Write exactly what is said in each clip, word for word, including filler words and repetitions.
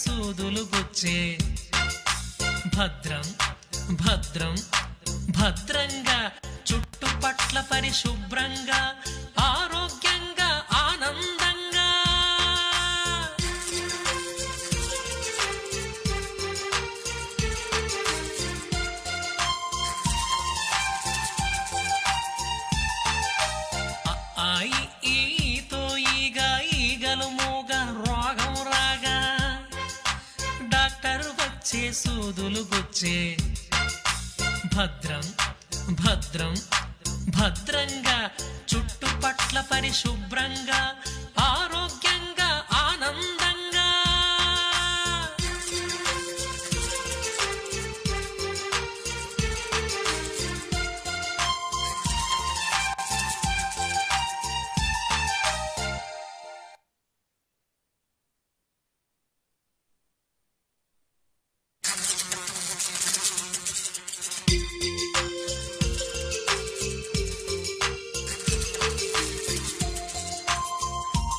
సూదులు గుచ్చే భద్రం భద్రం భద్రంగా చుట్టుపట్ల పరిశుభ్రంగా ఆరోగ్యంగా ఆనందంగా అయి ఈతో ఈగ ఈగలు మూగ రోగం రాగా డాక్టర్ వచ్చే సూదులు గుచ్చే భద్రం భద్రం భద్రంగా చుట్టుపట్ల పరిశుభ్రంగా ఆరోగ్యంగా ఆనందంగా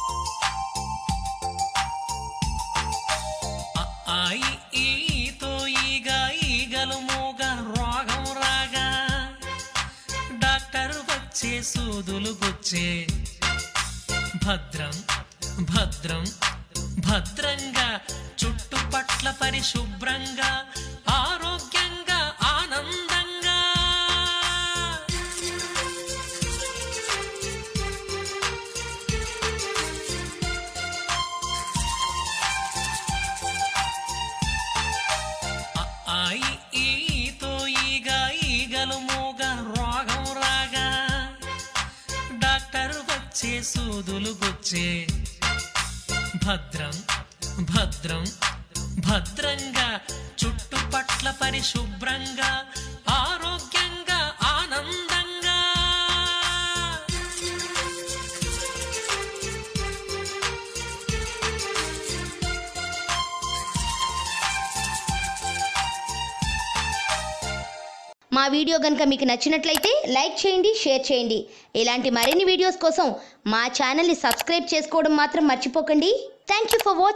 ఈతో ఈగ ఈగలు మూగ రోగం రాగా డాక్టర్ వచ్చే సూదులు గుచ్చే భద్రం భద్రం భద్రంగా చుట్టుపట్ల పరిశుభ్రంగా ఆరోగ్యంగా ఆనందంగా ఈతో ఈగ ఈగలు మూగ రోగం రాగా డాక్టర్ వచ్చే సూదులు గుచ్చే భద్రం భద్రం భద్రంగా చుట్టుపట్ల పరిశుభ్రంగా ఆరోగ్యంగా ఆనందంగా మా వీడియో కనుక మీకు నచ్చినట్లయితే లైక్ చేయండి, షేర్ చేయండి. ఇలాంటి మరిన్ని వీడియోస్ కోసం మా ఛానల్ని సబ్స్క్రైబ్ చేసుకోవడం మాత్రం మర్చిపోకండి. Thank you for watching.